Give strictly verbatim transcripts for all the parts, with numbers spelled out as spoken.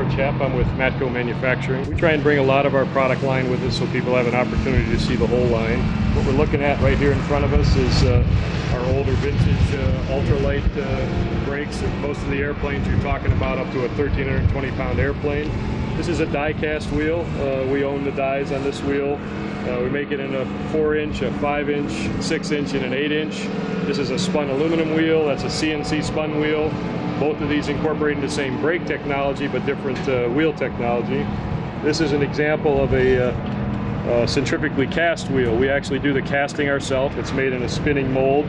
Short Chap. I'm with Matco Manufacturing. We try and bring a lot of our product line with us so people have an opportunity to see the whole line. What we're looking at right here in front of us is uh, our older vintage uh, ultralight uh, brakes. Most of the airplanes you're talking about up to a thirteen hundred twenty pound airplane. This is a die cast wheel. Uh, we own the dies on this wheel. Uh, we make it in a four inch, a five inch, six inch, and an eight inch. This is a spun aluminum wheel. That's a C N C spun wheel. Both of these incorporating the same brake technology but different uh, wheel technology. This is an example of a uh, uh, centrifugally cast wheel. We actually do the casting ourselves. It's made in a spinning mold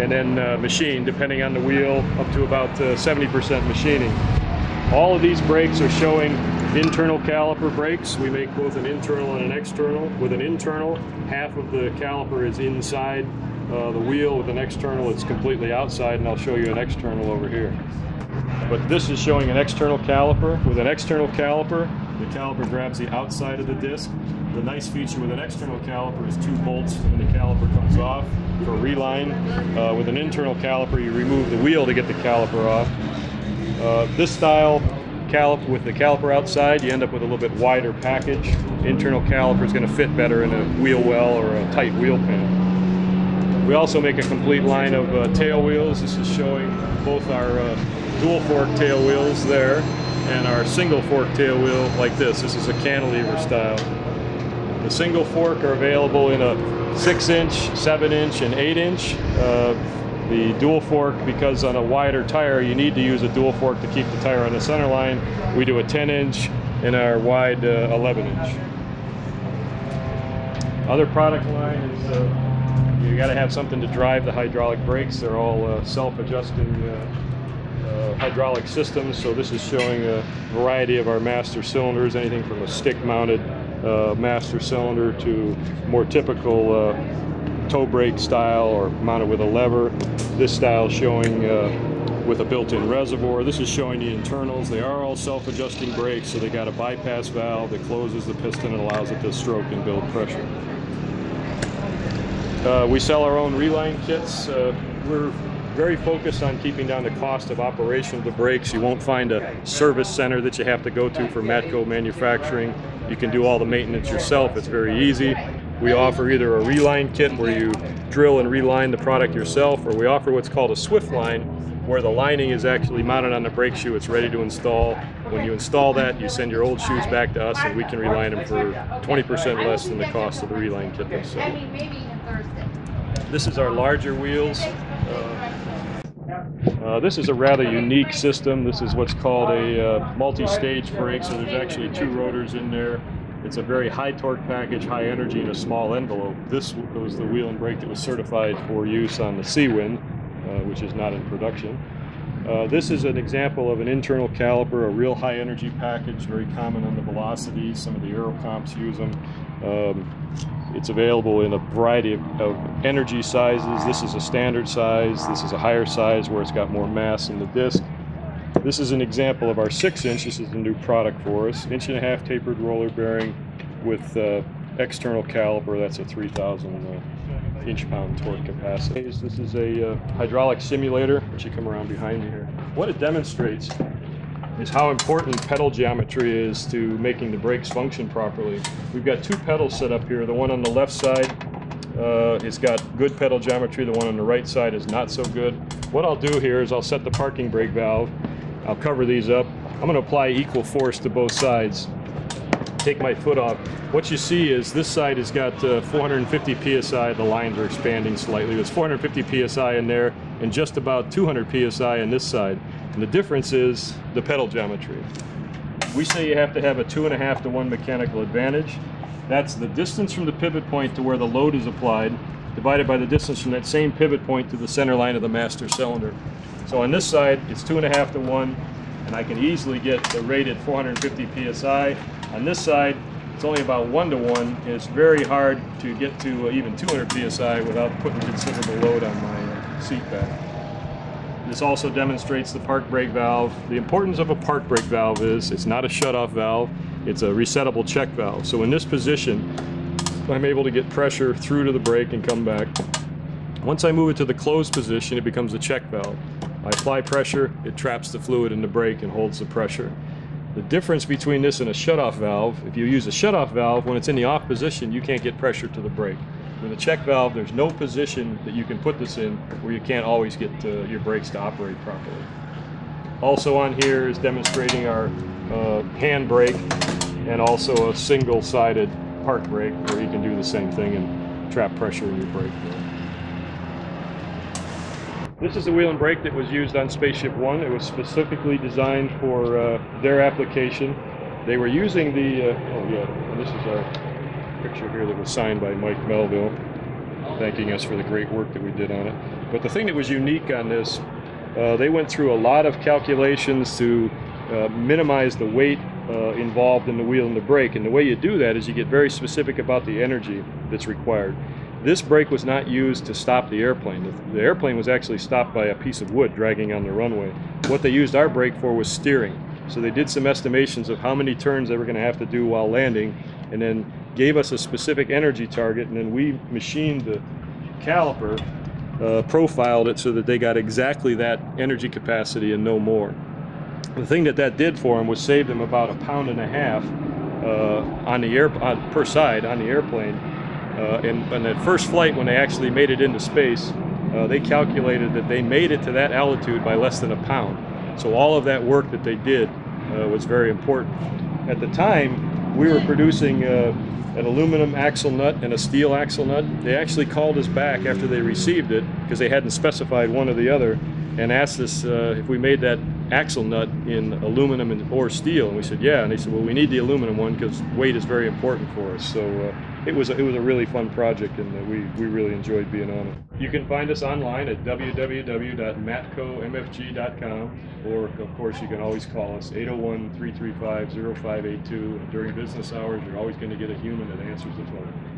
and then uh, machined, depending on the wheel, up to about uh, seventy percent machining. All of these brakes are showing internal caliper brakes. We make both an internal and an external. With an internal, half of the caliper is inside uh, the wheel. With an external, it's completely outside, and I'll show you an external over here. But this is showing an external caliper. With an external caliper, the caliper grabs the outside of the disc. The nice feature with an external caliper is two bolts and the caliper comes off for reline. Uh, with an internal caliper, you remove the wheel to get the caliper off. Uh, this style caliper with the caliper outside, you end up with a little bit wider package. Internal caliper is going to fit better in a wheel well or a tight wheel pan. We also make a complete line of uh, tail wheels. This is showing both our uh, dual fork tail wheels there and our single fork tail wheel like this. This is a cantilever style. The single fork are available in a six inch, seven inch, and eight inch. Uh, The dual fork, because on a wider tire you need to use a dual fork to keep the tire on the center line, we do a ten inch and our wide uh, eleven inch. Other product line is uh, you got to have something to drive the hydraulic brakes. They're all uh, self-adjusting uh, uh, hydraulic systems, so this is showing a variety of our master cylinders, anything from a stick-mounted uh, master cylinder to more typical uh, toe brake style or mounted with a lever. This style showing uh, with a built-in reservoir. This is showing the internals. They are all self-adjusting brakes, so they got a bypass valve that closes the piston and allows it to stroke and build pressure. Uh, we sell our own reline kits. Uh, we're very focused on keeping down the cost of operation of the brakes. You won't find a service center that you have to go to for Matco Manufacturing. You can do all the maintenance yourself. It's very easy. We offer either a reline kit where you drill and reline the product yourself, or we offer what's called a swift line, where the lining is actually mounted on the brake shoe. It's ready to install. When you install that, you send your old shoes back to us and we can reline them for twenty percent less than the cost of the reline kit themselves. This is our larger wheels. Uh, uh, this is a rather unique system. This is what's called a uh, multi-stage brake, so there's actually two rotors in there. It's a very high torque package, high energy in a small envelope. This was the wheel and brake that was certified for use on the Seawind, uh, which is not in production. Uh, this is an example of an internal caliper, a real high energy package, very common on the Velocity. Some of the Eurocomps use them. Um, it's available in a variety of, of energy sizes. This is a standard size. This is a higher size where it's got more mass in the disc. This is an example of our six inch. This is a new product for us. Inch and a half tapered roller bearing with uh, external caliper. That's a three thousand uh, inch pound torque capacity. This is a uh, hydraulic simulator, which you come around behind me here. What it demonstrates is how important pedal geometry is to making the brakes function properly. We've got two pedals set up here. The one on the left side uh, has got good pedal geometry. The one on the right side is not so good. What I'll do here is I'll set the parking brake valve. I'll cover these up. I'm going to apply equal force to both sides. Take my foot off. What you see is this side has got uh, four hundred fifty P S I. The lines are expanding slightly. There's four hundred fifty P S I in there and just about two hundred P S I in this side. And the difference is the pedal geometry. We say you have to have a two and a half to one mechanical advantage. That's the distance from the pivot point to where the load is applied divided by the distance from that same pivot point to the center line of the master cylinder. So on this side, it's two and a half to one, and I can easily get the rated four hundred fifty P S I. On this side, it's only about one to one, and it's very hard to get to uh, even two hundred P S I without putting considerable load on my uh, seat back. This also demonstrates the park brake valve. The importance of a park brake valve is it's not a shutoff valve, it's a resettable check valve. So in this position, I'm able to get pressure through to the brake and come back. Once I move it to the closed position, it becomes a check valve. I apply pressure, it traps the fluid in the brake and holds the pressure. The difference between this and a shutoff valve, if you use a shutoff valve, when it's in the off position, you can't get pressure to the brake. With a check valve, there's no position that you can put this in where you can't always get uh, your brakes to operate properly. Also on here is demonstrating our uh, hand brake and also a single-sided park brake where you can do the same thing and trap pressure in your brake. This is the wheel and brake that was used on Spaceship One. It was specifically designed for uh, their application. They were using the, uh, oh yeah, and this is our picture here that was signed by Mike Melville, thanking us for the great work that we did on it. But the thing that was unique on this, uh, they went through a lot of calculations to uh, minimize the weight uh, involved in the wheel and the brake. And the way you do that is you get very specific about the energy that's required. This brake was not used to stop the airplane. The airplane was actually stopped by a piece of wood dragging on the runway. What they used our brake for was steering. So they did some estimations of how many turns they were going to have to do while landing, and then gave us a specific energy target, and then we machined the caliper, uh, profiled it so that they got exactly that energy capacity and no more. The thing that that did for them was save them about a pound and a half uh, on the air, on, per side on the airplane. Uh, and on that first flight, when they actually made it into space, uh, they calculated that they made it to that altitude by less than a pound. So all of that work that they did uh, was very important. At the time, we were producing uh, an aluminum axle nut and a steel axle nut. They actually called us back after they received it, because they hadn't specified one or the other, and asked us uh, if we made that axle nut in aluminum and, or steel. And we said, yeah. And they said, well, we need the aluminum one because weight is very important for us. So. Uh, It was, a, it was a really fun project, and we, we really enjoyed being on it. You can find us online at w w w dot matco m f g dot com, or, of course, you can always call us, eight oh one, three three five, oh five eight two. During business hours, you're always going to get a human that answers the phone.